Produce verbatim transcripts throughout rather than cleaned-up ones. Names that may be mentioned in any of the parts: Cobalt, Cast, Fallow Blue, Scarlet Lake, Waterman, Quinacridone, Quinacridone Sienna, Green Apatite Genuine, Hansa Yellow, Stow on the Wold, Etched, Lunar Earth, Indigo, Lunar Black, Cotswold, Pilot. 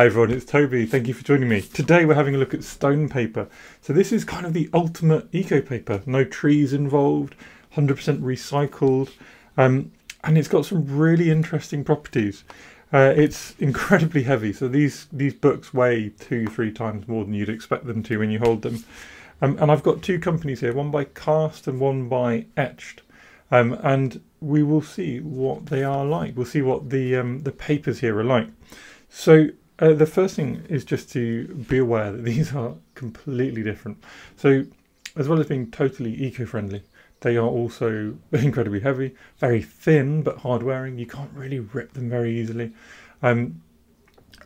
Hi everyone, it's Toby. Thank you for joining me. Today we're having a look at stone paper. So this is kind of the ultimate eco paper. No trees involved, one hundred percent recycled, um, and it's got some really interesting properties. Uh, it's incredibly heavy, so these, these books weigh two, three times more than you'd expect them to when you hold them. Um, and I've got two companies here, one by Cast and one by Etched. Um, and we will see what they are like. We'll see what the, um, the papers here are like. So Uh, the first thing is just to be aware that these are completely different. So as well as being totally eco-friendly, they are also incredibly heavy, very thin but hard wearing. You can't really rip them very easily. Um,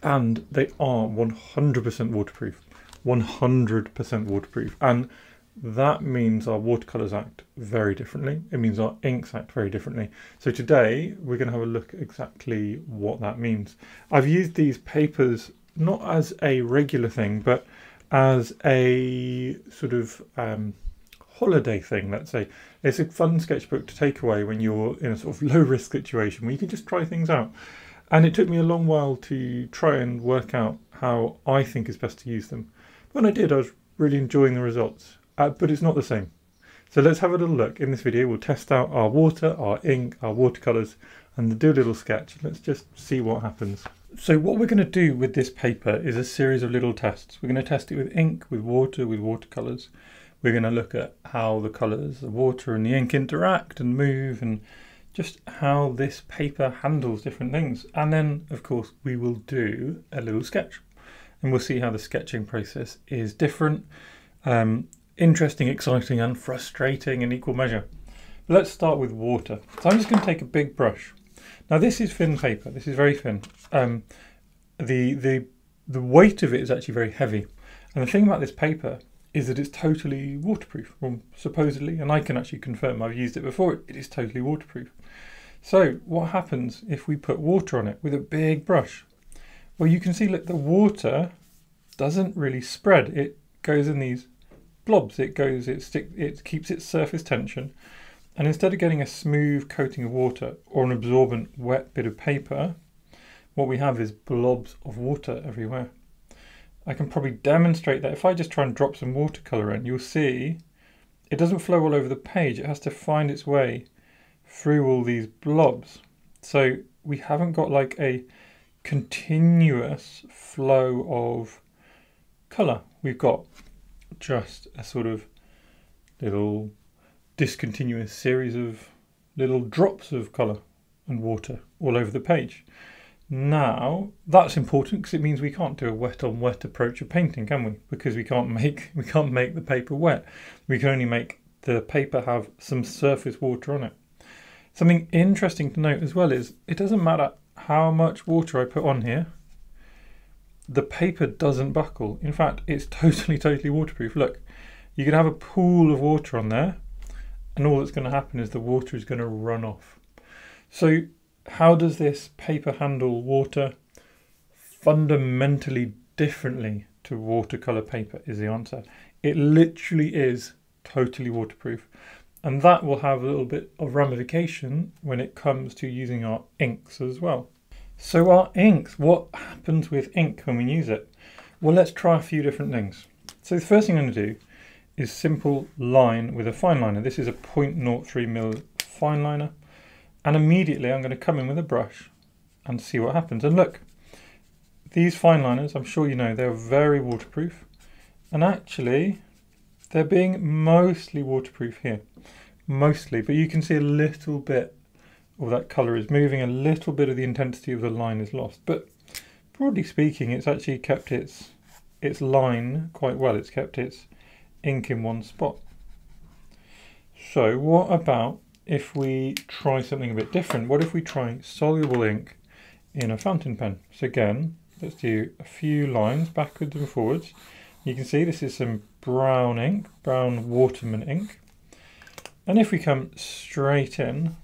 and they are one hundred percent waterproof, one hundred percent waterproof. And that means our watercolours act very differently. It means our inks act very differently. So today we're going to have a look at exactly what that means. I've used these papers not as a regular thing, but as a sort of um, holiday thing, let's say. It's a fun sketchbook to take away when you're in a sort of low risk situation where you can just try things out. And it took me a long while to try and work out how I think is best to use them. When I did, I was really enjoying the results. Uh, but it's not the same. So let's have a little look. In this video we'll test out our water, our ink, our watercolours and do a little sketch. Let's just see what happens. So what we're going to do with this paper is a series of little tests. We're going to test it with ink, with water, with watercolours. We're going to look at how the colours, the water and the ink interact and move and just how this paper handles different things. And then of course we will do a little sketch and we'll see how the sketching process is different. Um, Interesting, exciting and frustrating in equal measure. But let's start with water. So I'm just going to take a big brush. Now this is thin paper, this is very thin. Um, the, the, the weight of it is actually very heavy. And the thing about this paper is that it's totally waterproof, well, supposedly, and I can actually confirm, I've used it before, it is totally waterproof. So what happens if we put water on it with a big brush? Well, you can see that the water doesn't really spread, it goes in these blobs, it goes, it, stick, it keeps its surface tension, and instead of getting a smooth coating of water or an absorbent wet bit of paper, what we have is blobs of water everywhere. I can probably demonstrate that if I just try and drop some watercolour in, you'll see it doesn't flow all over the page, it has to find its way through all these blobs. So we haven't got like a continuous flow of colour, we've got just a sort of little discontinuous series of little drops of colour and water all over the page. Now that's important because it means we can't do a wet on wet approach of painting, can we? Because we can't make we can't make the paper wet. We can only make the paper have some surface water on it. Something interesting to note as well is it doesn't matter how much water I put on here, the paper doesn't buckle. In fact, it's totally, totally waterproof. Look, you can have a pool of water on there and all that's going to happen is the water is going to run off. So how does this paper handle water? Fundamentally differently to watercolor paper is the answer. It literally is totally waterproof. And that will have a little bit of ramification when it comes to using our inks as well. So our inks, what happens with ink when we use it? Well, let's try a few different things. So the first thing I'm going to do is simple line with a fine liner. This is a zero point zero three mil fine liner. And immediately I'm going to come in with a brush and see what happens. And look, these fine liners, I'm sure you know, they're very waterproof. And actually, they're being mostly waterproof here. Mostly, but you can see a little bit or that colour is moving, a little bit of the intensity of the line is lost. But broadly speaking, it's actually kept its its line quite well. It's kept its ink in one spot. So what about if we try something a bit different? What if we try soluble ink in a fountain pen? So again, let's do a few lines backwards and forwards. You can see this is some brown ink, brown Waterman ink. And if we come straight in,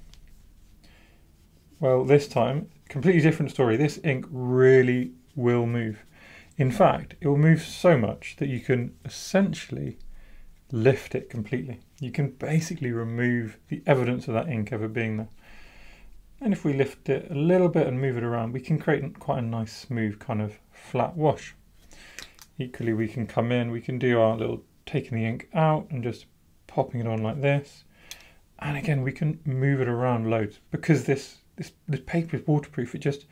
well, this time, completely different story. This ink really will move. In fact, it will move so much that you can essentially lift it completely. You can basically remove the evidence of that ink ever being there. And if we lift it a little bit and move it around, we can create quite a nice smooth kind of flat wash. Equally, we can come in, we can do our little taking the ink out and just popping it on like this. And again, we can move it around loads because this, this, this paper is waterproof. It just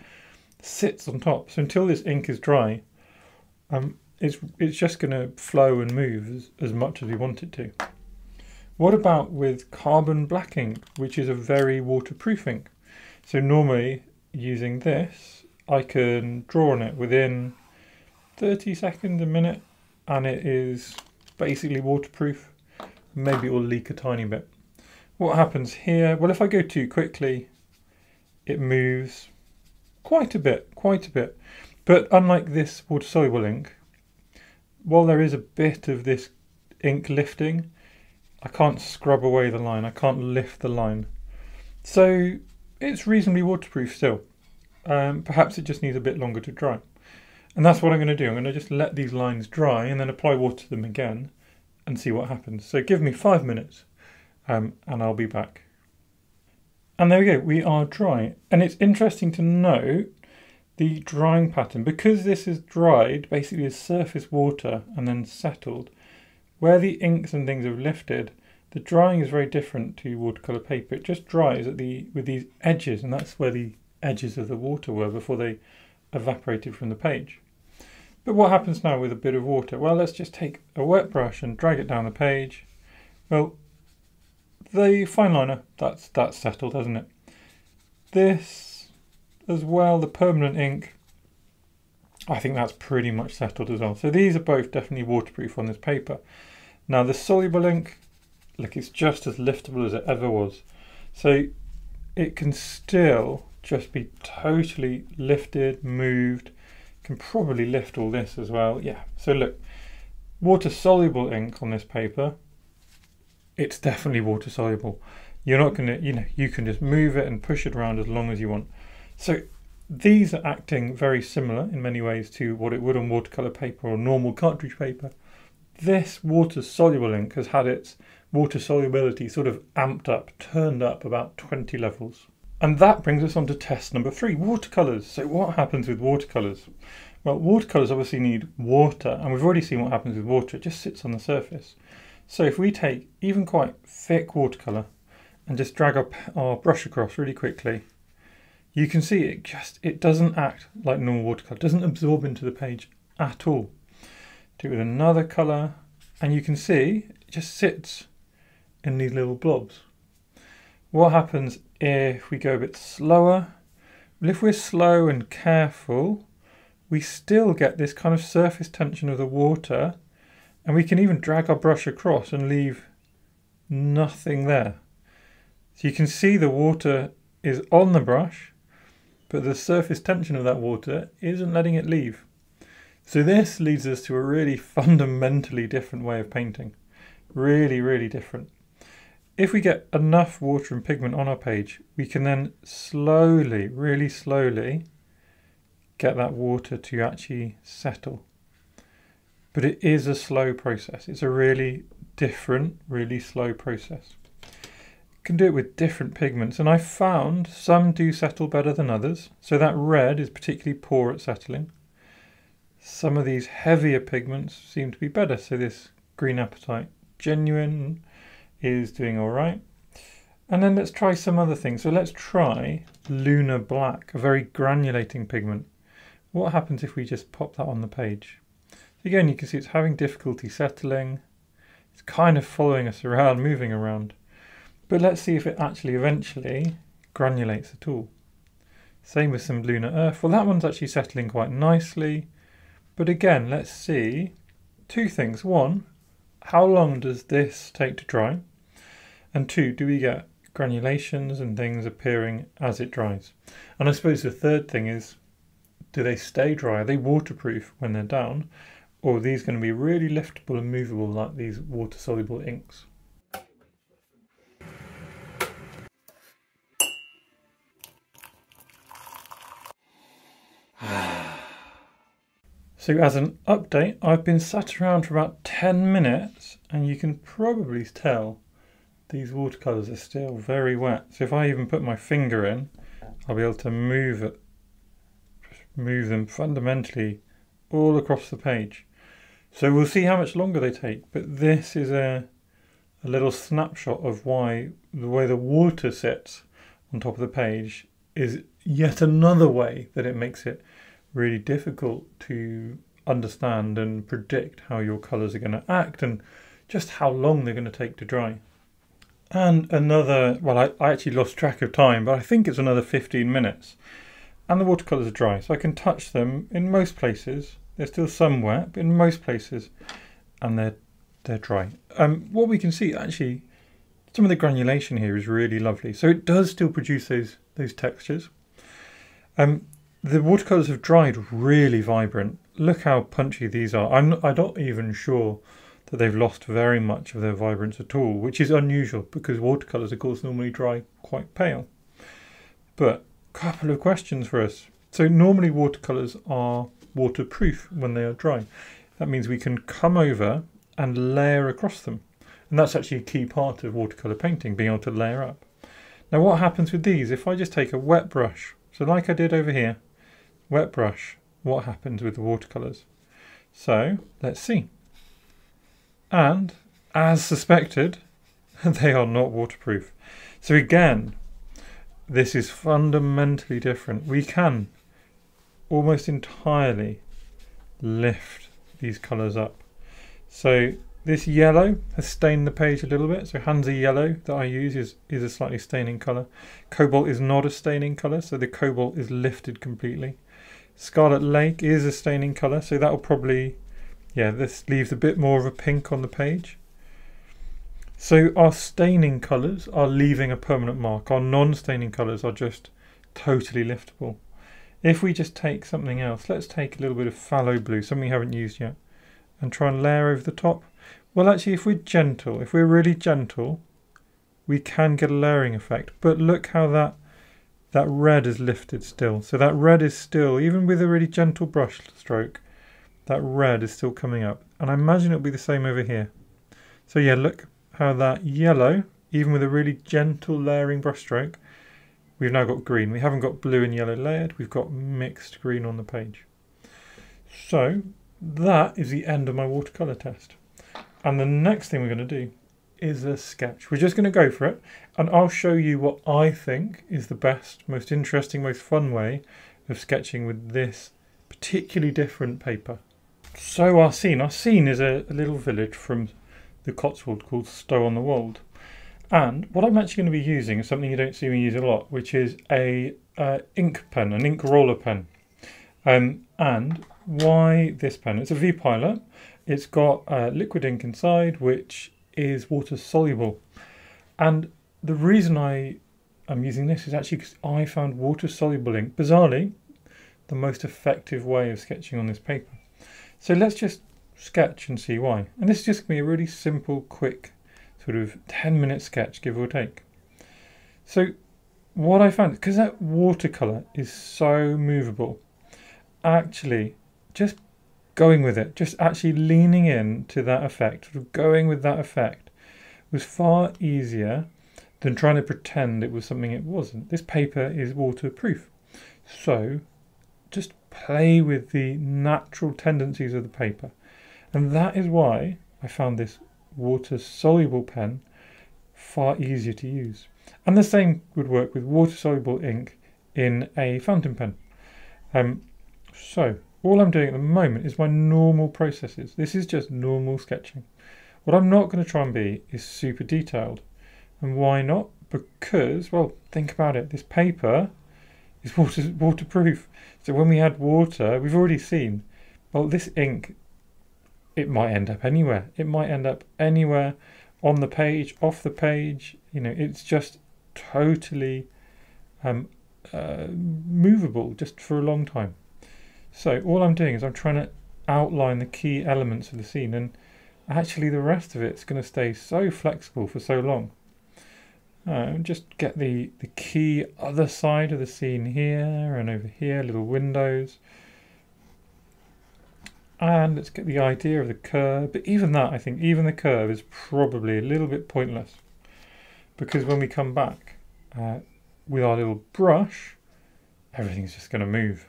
sits on top. So until this ink is dry, um, it's, it's just going to flow and move as, as much as we want it to. What about with carbon black ink, which is a very waterproof ink? So normally using this, I can draw on it within thirty seconds, a minute, and it is basically waterproof. Maybe it will leak a tiny bit. What happens here? Well, if I go too quickly, it moves quite a bit, quite a bit. But unlike this water-soluble ink, while there is a bit of this ink lifting, I can't scrub away the line, I can't lift the line. So it's reasonably waterproof still. Um, perhaps it just needs a bit longer to dry. And that's what I'm going to do. I'm going to just let these lines dry and then apply water to them again and see what happens. So give me five minutes um, and I'll be back. And there we go, we are dry. And it's interesting to note the drying pattern. Because this is dried, basically as surface water and then settled, where the inks and things have lifted, the drying is very different to watercolour paper. It just dries at the with these edges, and that's where the edges of the water were before they evaporated from the page. But what happens now with a bit of water? Well, let's just take a wet brush and drag it down the page. Well, the fine liner, that's, that's settled, hasn't it? This as well, the permanent ink, I think that's pretty much settled as well. So these are both definitely waterproof on this paper. Now the soluble ink, look, it's just as liftable as it ever was. So it can still just be totally lifted, moved, can probably lift all this as well. Yeah, so look, water-soluble ink on this paper, it's definitely water-soluble. You're not gonna, you know, you can just move it and push it around as long as you want. So these are acting very similar in many ways to what it would on watercolour paper or normal cartridge paper. This water-soluble ink has had its water solubility sort of amped up, turned up about twenty levels. And that brings us on to test number three, watercolours. So what happens with watercolours? Well, watercolours obviously need water, and we've already seen what happens with water. It just sits on the surface. So if we take even quite thick watercolour and just drag our, our brush across really quickly, you can see it just, it doesn't act like normal watercolour. It doesn't absorb into the page at all. Do it with another colour, and you can see it just sits in these little blobs. What happens if we go a bit slower? Well, if we're slow and careful, we still get this kind of surface tension of the water, and we can even drag our brush across and leave nothing there. So you can see the water is on the brush, but the surface tension of that water isn't letting it leave. So this leads us to a really fundamentally different way of painting. Really, really different. If we get enough water and pigment on our page, we can then slowly, really slowly, get that water to actually settle. But it is a slow process. It's a really different, really slow process. Can do it with different pigments, and I found some do settle better than others. So that red is particularly poor at settling. Some of these heavier pigments seem to be better. So this Green Apatite Genuine is doing all right. And then let's try some other things. So let's try Lunar Black, a very granulating pigment. What happens if we just pop that on the page? Again, you can see it's having difficulty settling. It's kind of following us around, moving around. But let's see if it actually eventually granulates at all. Same with some Lunar Earth. Well, that one's actually settling quite nicely. But again, let's see two things. One, how long does this take to dry? And two, do we get granulations and things appearing as it dries? And I suppose the third thing is, do they stay dry? Are they waterproof when they're down? Or are these going to be really liftable and movable like these water-soluble inks? So as an update, I've been sat around for about ten minutes, and you can probably tell these watercolours are still very wet. So if I even put my finger in, I'll be able to move it, move them fundamentally all across the page. So we'll see how much longer they take, but this is a, a little snapshot of why the way the water sets on top of the page is yet another way that it makes it really difficult to understand and predict how your colours are going to act and just how long they're going to take to dry. And another, well, I, I actually lost track of time, but I think it's another fifteen minutes. And the watercolours are dry, so I can touch them in most places. They're still some wet, but in most places, and they're they're dry. Um, what we can see, actually, some of the granulation here is really lovely. So it does still produce those those textures. Um, the watercolours have dried really vibrant. Look how punchy these are. I'm not, I'm not even sure that they've lost very much of their vibrance at all, which is unusual because watercolours, of course, normally dry quite pale. But a couple of questions for us. So normally watercolours are waterproof when they are dry. That means we can come over and layer across them. And that's actually a key part of watercolour painting, being able to layer up. Now what happens with these? If I just take a wet brush, so like I did over here, wet brush, what happens with the watercolours? So let's see. And as suspected, they are not waterproof. So again, this is fundamentally different. We can almost entirely lift these colours up. So this yellow has stained the page a little bit. So Hansa Yellow that I use is, is a slightly staining colour. Cobalt is not a staining colour, so the Cobalt is lifted completely. Scarlet Lake is a staining colour, so that will probably, yeah, this leaves a bit more of a pink on the page. So our staining colours are leaving a permanent mark. Our non-staining colours are just totally liftable. If we just take something else, let's take a little bit of Fallow Blue, something we haven't used yet, and try and layer over the top. Well, actually, if we're gentle, if we're really gentle, we can get a layering effect. But look how that, that red is lifted still. So that red is still, even with a really gentle brush stroke, that red is still coming up. And I imagine it'll be the same over here. So yeah, look how that yellow, even with a really gentle layering brush stroke, we've now got green. We haven't got blue and yellow layered. We've got mixed green on the page. So that is the end of my watercolour test. And the next thing we're going to do is a sketch. We're just going to go for it. And I'll show you what I think is the best, most interesting, most fun way of sketching with this particularly different paper. So our scene. Our scene is a, a little village from the Cotswold called Stow on the Wold. And what I'm actually going to be using is something you don't see me use a lot, which is a uh, ink pen, an ink roller pen. Um, and why this pen? It's a V Pilot. It's got uh, liquid ink inside, which is water soluble. And the reason I am using this is actually because I found water soluble ink, bizarrely, the most effective way of sketching on this paper. So let's just sketch and see why. And this is just going to be a really simple, quick sort of ten minute sketch, give or take. So what I found, because that watercolour is so movable, actually just going with it, just actually leaning in to that effect, sort of going with that effect, was far easier than trying to pretend it was something it wasn't. This paper is waterproof. So just play with the natural tendencies of the paper. And that is why I found this water-soluble pen far easier to use. And the same would work with water-soluble ink in a fountain pen. Um, so all I'm doing at the moment is my normal processes. This is just normal sketching. What I'm not going to try and be is super detailed. And why not? Because, well, think about it. This paper is water waterproof. So when we add water, we've already seen, well, this ink, it might end up anywhere. It might end up anywhere on the page, off the page. You know, it's just totally um, uh, movable just for a long time. So all I'm doing is I'm trying to outline the key elements of the scene, and actually the rest of it's going to stay so flexible for so long. Uh, just get the, the key other side of the scene here and over here, little windows. And let's get the idea of the curve. But even that, I think, even the curve is probably a little bit pointless, because when we come back uh, with our little brush, everything's just going to move.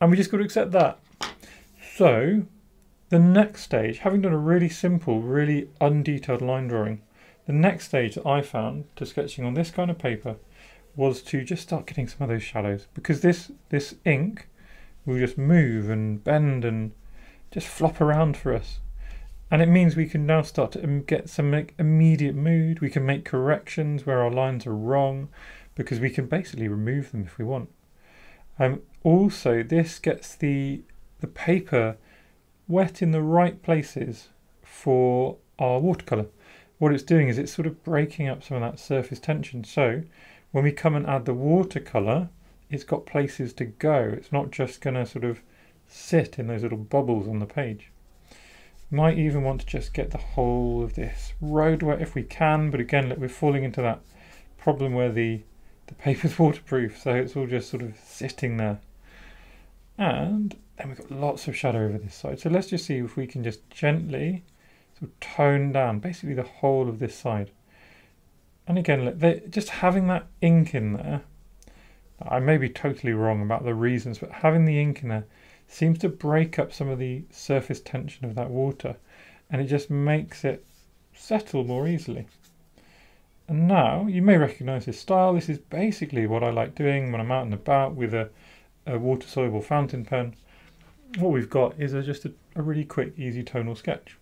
And we just got to accept that. So the next stage, having done a really simple, really undetailed line drawing, the next stage that I found to sketching on this kind of paper was to just start getting some of those shadows, because this this ink will just move and bend and just flop around for us. And it means we can now start to get some immediate mood. We can make corrections where our lines are wrong, because we can basically remove them if we want. Um, also, this gets the, the paper wet in the right places for our watercolour. What it's doing is it's sort of breaking up some of that surface tension. So when we come and add the watercolour, it's got places to go. It's not just going to sort of sit in those little bubbles on the page. Might even want to just get the whole of this road wet if we can, but again, look, we're falling into that problem where the, the paper's waterproof, so it's all just sort of sitting there. And then we've got lots of shadow over this side. So let's just see if we can just gently sort of tone down basically the whole of this side. And again, look, just having that ink in there, I may be totally wrong about the reasons, but having the ink in there seems to break up some of the surface tension of that water, and it just makes it settle more easily. And now you may recognize this style. This is basically what I like doing when I'm out and about with a, a water soluble fountain pen. What we've got is a, just a, a really quick, easy tonal sketch.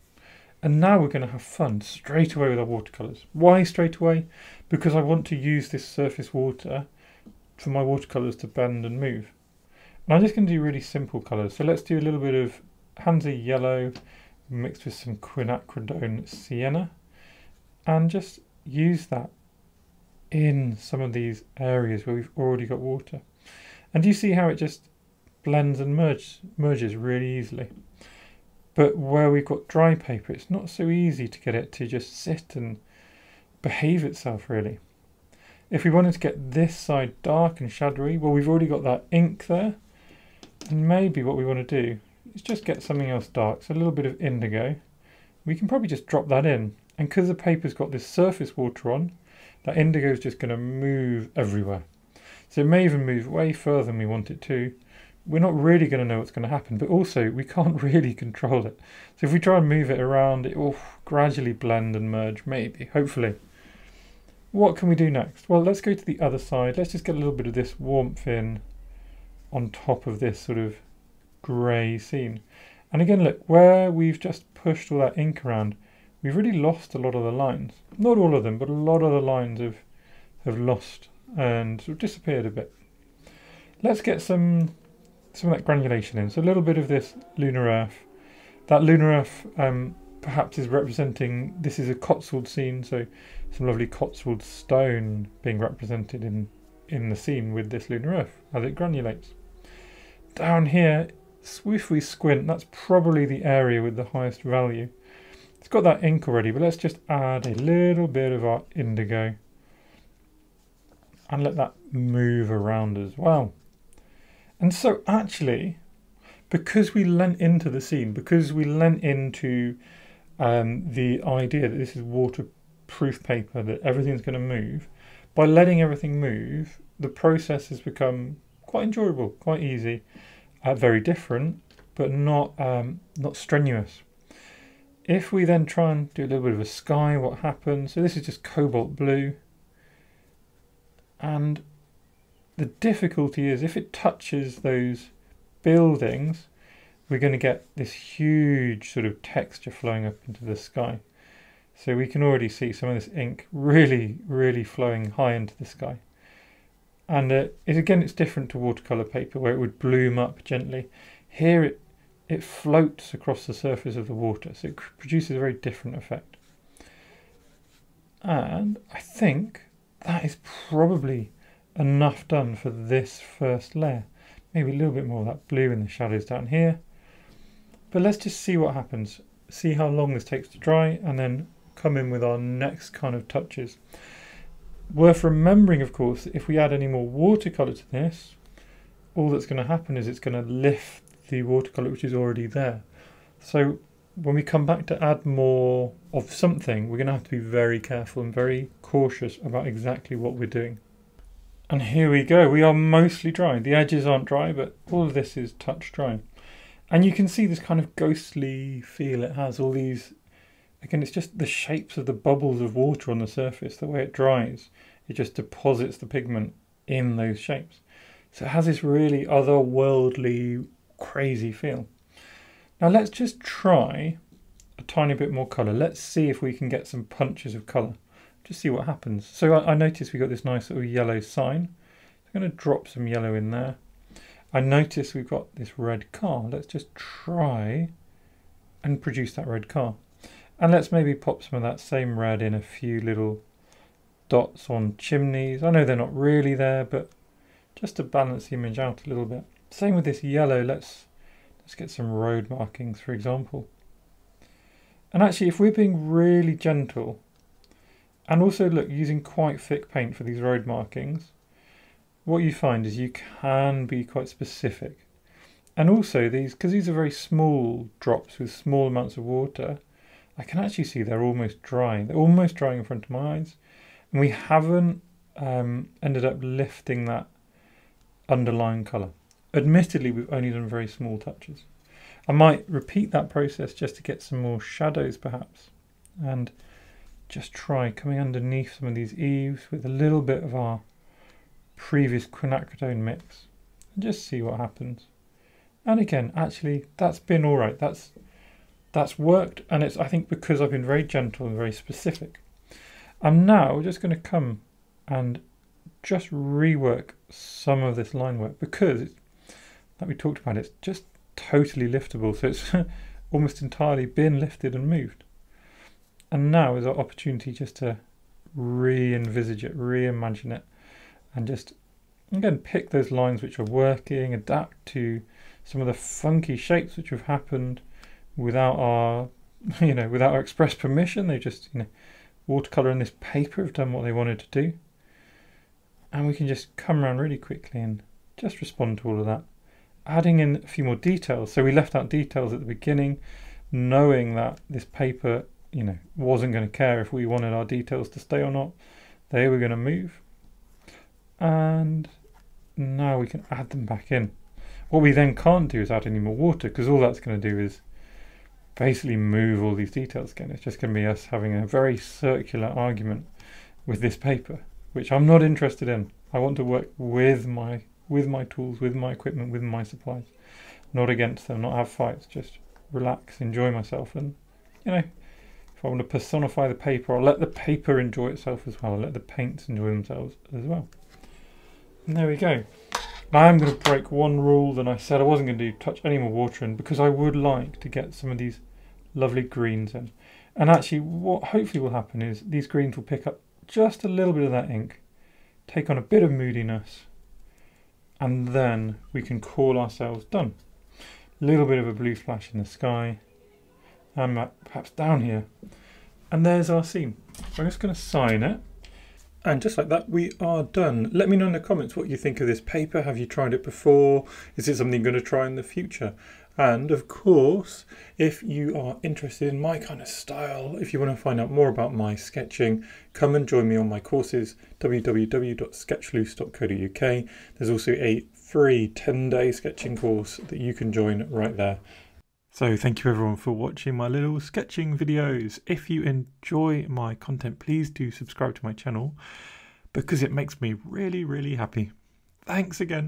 And now we're going to have fun straight away with our watercolors. Why straight away? Because I want to use this surface water for my watercolors to bend and move. I'm just going to do really simple colours. So let's do a little bit of Hansa Yellow mixed with some Quinacridone Sienna, and just use that in some of these areas where we've already got water. And do you see how it just blends and merges, merges really easily? But where we've got dry paper, it's not so easy to get it to just sit and behave itself, really. If we wanted to get this side dark and shadowy, well, we've already got that ink there. And maybe what we want to do is just get something else dark, so a little bit of indigo. We can probably just drop that in, and because the paper's got this surface water on, that indigo is just going to move everywhere. So it may even move way further than we want it to. We're not really going to know what's going to happen, but also we can't really control it. So if we try and move it around, it will gradually blend and merge, maybe, hopefully. What can we do next? Well, let's go to the other side. Let's just get a little bit of this warmth in on top of this sort of grey scene. And again, look, where we've just pushed all that ink around, we've really lost a lot of the lines. Not all of them, but a lot of the lines have, have lost and sort of disappeared a bit. Let's get some, some of that granulation in. So a little bit of this Lunar Earth. That Lunar Earth um, perhaps is representing, this is a Cotswold scene, so some lovely Cotswold stone being represented in, in the scene with this Lunar Earth as it granulates. Down here, if we squint, that's probably the area with the highest value. It's got that ink already, but let's just add a little bit of our indigo and let that move around as well. And so actually, because we lent into the scene, because we lent into um, the idea that this is waterproof proof paper, that everything's going to move, by letting everything move, the process has become quite enjoyable, quite easy, uh, very different, but not um, not strenuous. If we then try and do a little bit of a sky, what happens? So this is just cobalt blue, and the difficulty is if it touches those buildings, we're going to get this huge sort of texture flowing up into the sky. So we can already see some of this ink really, really flowing high into the sky. And uh, it, again, it's different to watercolour paper where it would bloom up gently. Here it, it floats across the surface of the water, so it produces a very different effect. And I think that is probably enough done for this first layer. Maybe a little bit more of that blue in the shadows down here. But let's just see what happens. See how long this takes to dry, and then come in with our next kind of touches. Worth remembering, of course, that if we add any more watercolour to this, all that's going to happen is it's going to lift the watercolour which is already there. So when we come back to add more of something, we're going to have to be very careful and very cautious about exactly what we're doing. And here we go, we are mostly dry. The edges aren't dry, but all of this is touch dry. And you can see this kind of ghostly feel it has, all these, again, it's just the shapes of the bubbles of water on the surface, the way it dries, it just deposits the pigment in those shapes. So it has this really otherworldly, crazy feel. Now let's just try a tiny bit more colour. Let's see if we can get some punches of colour. Just see what happens. So I, I noticed we got this nice little yellow sign. I'm going to drop some yellow in there. I notice we've got this red car. Let's just try and produce that red car. And let's maybe pop some of that same red in a few little dots on chimneys. I know they're not really there, but just to balance the image out a little bit. Same with this yellow. Let's, let's get some road markings, for example. And actually, if we're being really gentle, and also, look, using quite thick paint for these road markings, what you find is you can be quite specific. And also these, because these are very small drops with small amounts of water, I can actually see they're almost dry. They're almost drying in front of my eyes. And we haven't um, ended up lifting that underlying colour. Admittedly, we've only done very small touches. I might repeat that process just to get some more shadows perhaps. And just try coming underneath some of these eaves with a little bit of our previous quinacridone mix and just see what happens. And again, actually that's been all right. That's that's worked, and it's, I think, because I've been very gentle and very specific. I'm now just going to come and just rework some of this line work, because it's, like we talked about, it's just totally liftable, so it's almost entirely been lifted and moved. And now is our opportunity just to re-envisage it, re-imagine it, and just, again, pick those lines which are working, adapt to some of the funky shapes which have happened without our, you know, without our express permission. They just, you know, watercolour and this paper have done what they wanted to do. And we can just come around really quickly and just respond to all of that, adding in a few more details. So we left out details at the beginning, knowing that this paper, you know, wasn't going to care if we wanted our details to stay or not. They were going to move. And now we can add them back in. What we then can't do is add any more water, because all that's going to do is basically move all these details again. It's just going to be us having a very circular argument with this paper, which I'm not interested in. I want to work with my with my tools, with my equipment, with my supplies, not against them, not have fights, just relax, enjoy myself. And, you know, if I want to personify the paper, I'll let the paper enjoy itself as well. I'll let the paints enjoy themselves as well. And there we go. Now I'm going to break one rule that I said I wasn't going to do, touch any more water in, because I would like to get some of these lovely greens in. And actually what hopefully will happen is these greens will pick up just a little bit of that ink, take on a bit of moodiness, and then we can call ourselves done. A little bit of a blue flash in the sky, and perhaps down here. And there's our scene. I'm just going to sign it. And just like that, we are done. Let me know in the comments what you think of this paper. Have you tried it before? Is it something you're going to try in the future? And of course, if you are interested in my kind of style, if you want to find out more about my sketching, come and join me on my courses, w w w dot sketch loose dot co dot u k. There's also a free ten day sketching course that you can join right there. So thank you everyone for watching my little sketching videos. If you enjoy my content, please do subscribe to my channel, because it makes me really, really happy. Thanks again.